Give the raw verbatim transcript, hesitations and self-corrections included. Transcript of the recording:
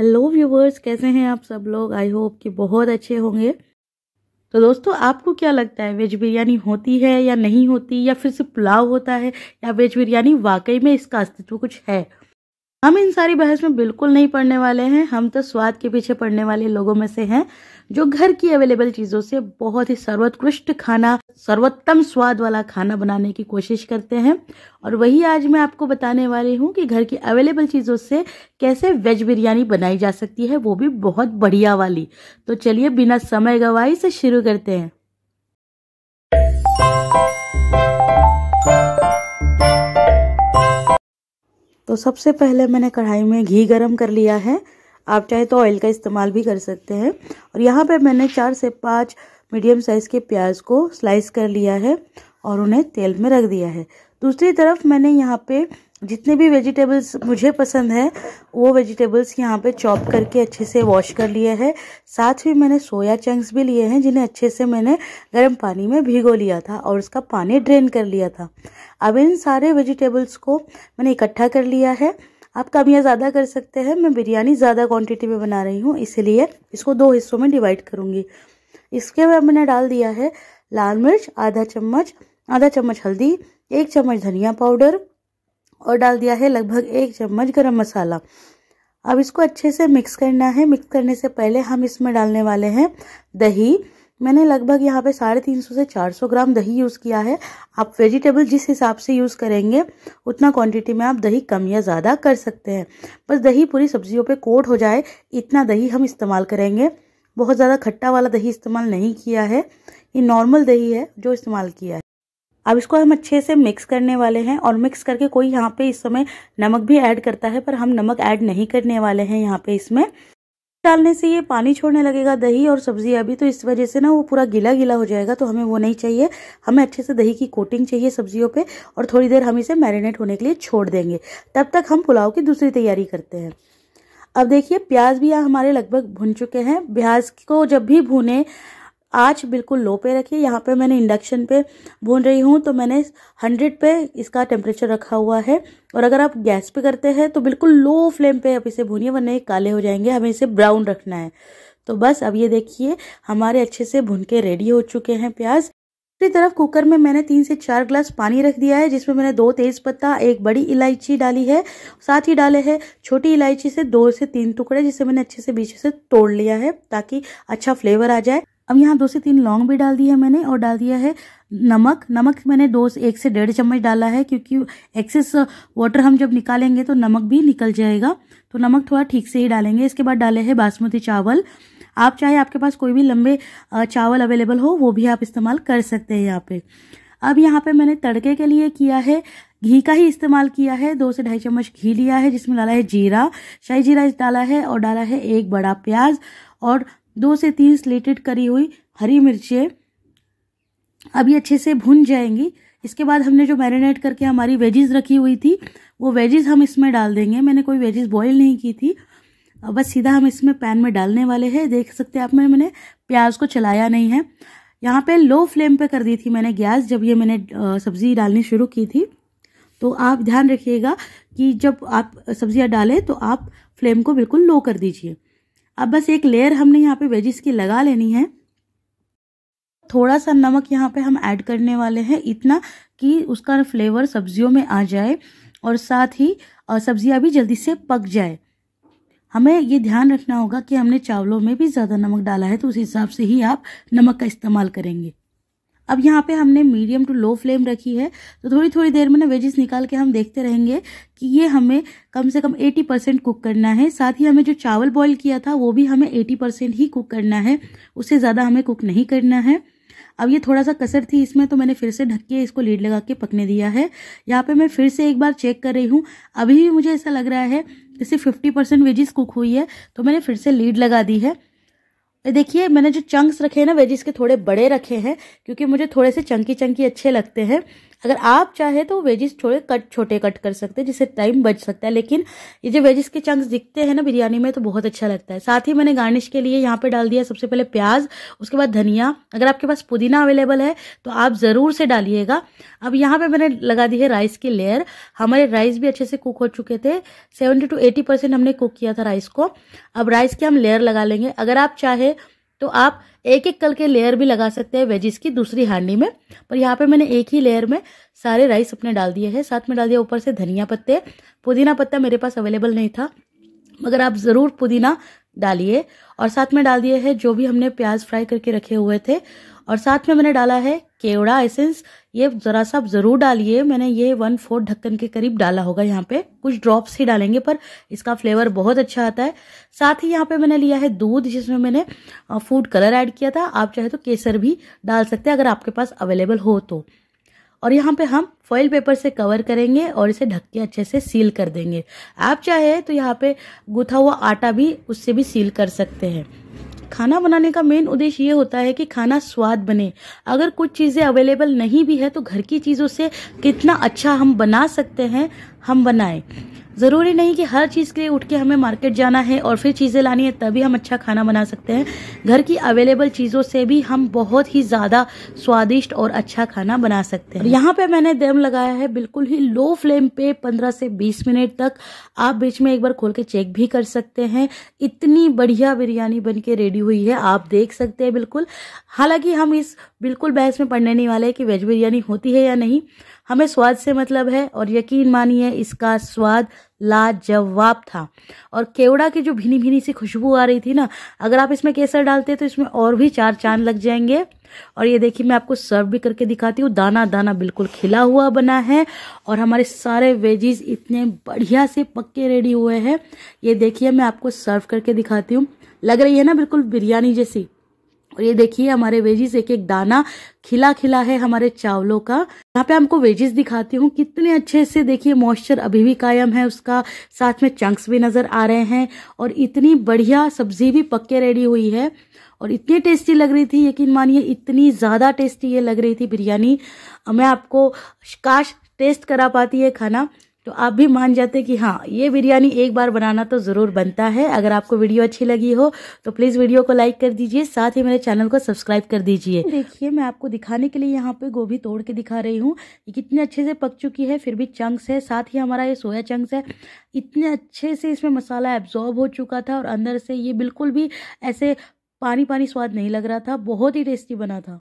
Hello viewers, कैसे हैं आप सब लोग। आई होप कि बहुत अच्छे होंगे। तो दोस्तों, आपको क्या लगता है, वेज बिरयानी होती है या नहीं होती, या फिर सिर्फ पुलाव होता है, या वेज बिरयानी वाकई में इसका अस्तित्व कुछ है। हम इन सारी बहस में बिल्कुल नहीं पड़ने वाले हैं। हम तो स्वाद के पीछे पड़ने वाले लोगों में से हैं जो घर की अवेलेबल चीज़ों से बहुत ही सर्वोत्कृष्ट खाना, सर्वोत्तम स्वाद वाला खाना बनाने की कोशिश करते हैं। और वही आज मैं आपको बताने वाली हूँ कि घर की अवेलेबल चीज़ों से कैसे वेज बिरयानी बनाई जा सकती है, वो भी बहुत बढ़िया वाली। तो चलिए बिना समय गंवाए से शुरू करते हैं। तो सबसे पहले मैंने कढ़ाई में घी गरम कर लिया है। आप चाहे तो ऑयल का इस्तेमाल भी कर सकते हैं। और यहाँ पे मैंने चार से पाँच मीडियम साइज़ के प्याज को स्लाइस कर लिया है और उन्हें तेल में रख दिया है। दूसरी तरफ मैंने यहाँ पे जितने भी वेजिटेबल्स मुझे पसंद है वो वेजिटेबल्स यहाँ पे चॉप करके अच्छे से वॉश कर लिए हैं। साथ ही मैंने सोया चंक्स भी लिए हैं जिन्हें अच्छे से मैंने गर्म पानी में भिगो लिया था और उसका पानी ड्रेन कर लिया था। अब इन सारे वेजिटेबल्स को मैंने इकट्ठा कर लिया है। आप कम या ज़्यादा कर सकते हैं। मैं बिरयानी ज़्यादा क्वान्टिटी में बना रही हूँ, इसीलिए इसको दो हिस्सों में डिवाइड करूँगी। इसके बाद मैंने डाल दिया है लाल मिर्च आधा चम्मच, आधा चम्मच हल्दी, एक चम्मच धनिया पाउडर और डाल दिया है लगभग एक चम्मच गरम मसाला। अब इसको अच्छे से मिक्स करना है। मिक्स करने से पहले हम इसमें डालने वाले हैं दही। मैंने लगभग यहाँ पे साढ़े तीन सौ से चार सौ ग्राम दही यूज़ किया है। आप वेजिटेबल जिस हिसाब से यूज़ करेंगे उतना क्वांटिटी में आप दही कम या ज़्यादा कर सकते हैं। बस दही पूरी सब्जियों पे कोट हो जाए इतना दही हम इस्तेमाल करेंगे। बहुत ज़्यादा खट्टा वाला दही इस्तेमाल नहीं किया है, ये नॉर्मल दही है जो इस्तेमाल किया है। अब इसको हम अच्छे से मिक्स करने वाले हैं। और मिक्स करके कोई यहाँ पे इस समय नमक भी ऐड करता है, पर हम नमक ऐड नहीं करने वाले हैं। यहाँ पे इसमें डालने से ये पानी छोड़ने लगेगा दही और सब्जी अभी, तो इस वजह से ना वो पूरा गीला गीला हो जाएगा, तो हमें वो नहीं चाहिए। हमें अच्छे से दही की कोटिंग चाहिए सब्जियों पे। और थोड़ी देर हम इसे मैरिनेट होने के लिए छोड़ देंगे, तब तक हम पुलाव की दूसरी तैयारी करते हैं। अब देखिए प्याज भी हमारे लगभग भुन चुके हैं। प्याज को जब भी भूने आँच बिल्कुल लो पे रखिए। यहाँ पे मैंने इंडक्शन पे भून रही हूँ, तो मैंने हंड्रेड पे इसका टेम्परेचर रखा हुआ है। और अगर आप गैस पे करते हैं तो बिल्कुल लो फ्लेम पे आप इसे भूनिए, वरना ये काले हो जाएंगे। हमें इसे ब्राउन रखना है। तो बस अब ये देखिए हमारे अच्छे से भून के रेडी हो चुके हैं प्याज। दूसरी तरफ कुकर में मैंने तीन से चार ग्लास पानी रख दिया है, जिसमें मैंने दो तेज़पत्ता, एक बड़ी इलायची डाली है। साथ ही डाले हैं छोटी इलायची से दो से तीन टुकड़े, जिसे मैंने अच्छे से बीच से तोड़ लिया है ताकि अच्छा फ्लेवर आ जाए। अब यहाँ दो से तीन लौंग भी डाल दी है मैंने और डाल दिया है नमक। नमक मैंने दो से एक से डेढ़ चम्मच डाला है, क्योंकि एक्सेस वाटर हम जब निकालेंगे तो नमक भी निकल जाएगा, तो नमक थोड़ा ठीक से ही डालेंगे। इसके बाद डाले हैं बासमती चावल। आप चाहे आपके पास कोई भी लंबे चावल अवेलेबल हो वो भी आप इस्तेमाल कर सकते हैं यहाँ पे। अब यहाँ पे मैंने तड़के के लिए किया है घी का ही इस्तेमाल किया है। दो से ढाई चम्मच घी लिया है, जिसमें डाला है जीरा, शाही जीरा डाला है और डाला है एक बड़ा प्याज और दो से तीन स्लेटेड करी हुई हरी मिर्चें। अब ये अच्छे से भुन जाएंगी। इसके बाद हमने जो मैरिनेट करके हमारी वेजीज रखी हुई थी वो वेजीज हम इसमें डाल देंगे। मैंने कोई वेजीज बॉईल नहीं की थी, बस सीधा हम इसमें पैन में डालने वाले हैं। देख सकते हैं आप, मैंने मैंने प्याज को चलाया नहीं है। यहाँ पे लो फ्लेम पे कर दी थी मैंने गैस जब ये मैंने सब्ज़ी डालनी शुरू की थी। तो आप ध्यान रखिएगा कि जब आप सब्जियाँ डालें तो आप फ्लेम को बिल्कुल लो कर दीजिए। अब बस एक लेयर हमने यहाँ पे वेजिस की लगा लेनी है। थोड़ा सा नमक यहाँ पे हम ऐड करने वाले हैं, इतना कि उसका फ्लेवर सब्जियों में आ जाए और साथ ही सब्जियाँ भी जल्दी से पक जाए। हमें ये ध्यान रखना होगा कि हमने चावलों में भी ज़्यादा नमक डाला है, तो उस हिसाब से ही आप नमक का इस्तेमाल करेंगे। अब यहाँ पे हमने मीडियम टू लो फ्लेम रखी है। तो थोड़ी थोड़ी देर में ना वेजिस निकाल के हम देखते रहेंगे कि ये हमें कम से कम अस्सी परसेंट कुक करना है। साथ ही हमें जो चावल बॉईल किया था वो भी हमें अस्सी परसेंट ही कुक करना है, उससे ज़्यादा हमें कुक नहीं करना है। अब ये थोड़ा सा कसर थी इसमें, तो मैंने फिर से ढक के इसको लीड लगा के पकने दिया है। यहाँ पर मैं फिर से एक बार चेक कर रही हूँ। अभी भी मुझे ऐसा लग रहा है जैसे फिफ्टी परसेंट वेजिस कुक हुई है, तो मैंने फिर से लीड लगा दी है। देखिए मैंने जो चंक्स रखे हैं ना वेजिस के, थोड़े बड़े रखे हैं क्योंकि मुझे थोड़े से चंकी चंकी अच्छे लगते हैं। अगर आप चाहे तो वेजिस थोड़े कट छोटे कट कर सकते हैं जिससे टाइम बच सकता है, लेकिन ये जो वेजिस के चंक्स दिखते हैं ना बिरयानी में तो बहुत अच्छा लगता है। साथ ही मैंने गार्निश के लिए यहाँ पर डाल दिया सबसे पहले प्याज, उसके बाद धनिया। अगर आपके पास पुदीना अवेलेबल है तो आप ज़रूर से डालिएगा। अब यहाँ पर मैंने लगा दी है राइस की लेयर। हमारे राइस भी अच्छे से कुक हो चुके थे, सेवेंटी टू एटी परसेंट हमने कुक किया था राइस को। अब राइस की हम लेयर लगा लेंगे। अगर आप चाहे तो आप एक एक करके लेयर भी लगा सकते हैं वेजिस की दूसरी हांडी में, पर यहाँ पे मैंने एक ही लेयर में सारे राइस अपने डाल दिए हैं। साथ में डाल दिया ऊपर से धनिया पत्ते। पुदीना पत्ता मेरे पास अवेलेबल नहीं था, मगर आप ज़रूर पुदीना डालिए। और साथ में डाल दिए हैं जो भी हमने प्याज फ्राई करके रखे हुए थे। और साथ में मैंने डाला है केवड़ा एसेंस, ये ज़रा सा आप ज़रूर डालिए। मैंने ये वन फोर्थ ढक्कन के करीब डाला होगा, यहाँ पे कुछ ड्रॉप्स ही डालेंगे पर इसका फ्लेवर बहुत अच्छा आता है। साथ ही यहाँ पे मैंने लिया है दूध जिसमें मैंने फूड कलर ऐड किया था। आप चाहे तो केसर भी डाल सकते हैं अगर आपके पास अवेलेबल हो तो। और यहाँ पे हम फॉइल पेपर से कवर करेंगे और इसे ढक के अच्छे से सील कर देंगे। आप चाहे तो यहाँ पे गूंथा हुआ आटा भी उससे भी सील कर सकते हैं। खाना बनाने का मेन उद्देश्य ये होता है कि खाना स्वाद बने। अगर कुछ चीज़ें अवेलेबल नहीं भी है तो घर की चीज़ों से कितना अच्छा हम बना सकते हैं हम बनाएं। ज़रूरी नहीं कि हर चीज़ के लिए उठ के हमें मार्केट जाना है और फिर चीज़ें लानी है तभी हम अच्छा खाना बना सकते हैं। घर की अवेलेबल चीज़ों से भी हम बहुत ही ज़्यादा स्वादिष्ट और अच्छा खाना बना सकते हैं। यहाँ पे मैंने दम लगाया है बिल्कुल ही लो फ्लेम पे पंद्रह से बीस मिनट तक। आप बीच में एक बार खोल के चेक भी कर सकते हैं। इतनी बढ़िया बिरयानी बन के रेडी हुई है, आप देख सकते हैं बिल्कुल। हालांकि हम इस बिल्कुल बहस में पड़ने नहीं वाले कि वेज बिरयानी होती है या नहीं, हमें स्वाद से मतलब है। और यकीन मानिए इसका स्वाद लाजवाब था। और केवड़ा की जो भीनी भीनी सी खुशबू आ रही थी ना, अगर आप इसमें केसर डालते तो इसमें और भी चार चांद लग जाएंगे। और ये देखिए मैं आपको सर्व भी करके दिखाती हूँ। दाना दाना बिल्कुल खिला हुआ बना है और हमारे सारे वेजीज इतने बढ़िया से पक्के रेडी हुए हैं। ये देखिए मैं आपको सर्व करके दिखाती हूँ, लग रही है ना बिल्कुल बिरयानी जैसी। और ये देखिए हमारे वेजिस एक एक दाना खिला खिला है हमारे चावलों का। यहाँ पे हमको वेजिस दिखाती हूँ कितने अच्छे से। देखिए मॉइस्चर अभी भी कायम है उसका, साथ में चंक्स भी नजर आ रहे हैं। और इतनी बढ़िया सब्जी भी पक के रेडी हुई है और इतनी टेस्टी लग रही थी। यकीन मानिए इतनी ज़्यादा टेस्टी ये लग रही थी बिरयानी। मैं आपको काश टेस्ट करा पाती है खाना तो आप भी मान जाते कि हाँ ये बिरयानी एक बार बनाना तो ज़रूर बनता है। अगर आपको वीडियो अच्छी लगी हो तो प्लीज़ वीडियो को लाइक कर दीजिए, साथ ही मेरे चैनल को सब्सक्राइब कर दीजिए। देखिए मैं आपको दिखाने के लिए यहाँ पे गोभी तोड़ के दिखा रही हूँ। ये कितने अच्छे से पक चुकी है, फिर भी चंक्स है। साथ ही हमारा ये सोया चंक्स है, इतने अच्छे से इसमें मसाला एब्जॉर्ब हो चुका था और अंदर से ये बिल्कुल भी ऐसे पानी पानी स्वाद नहीं लग रहा था। बहुत ही टेस्टी बना था।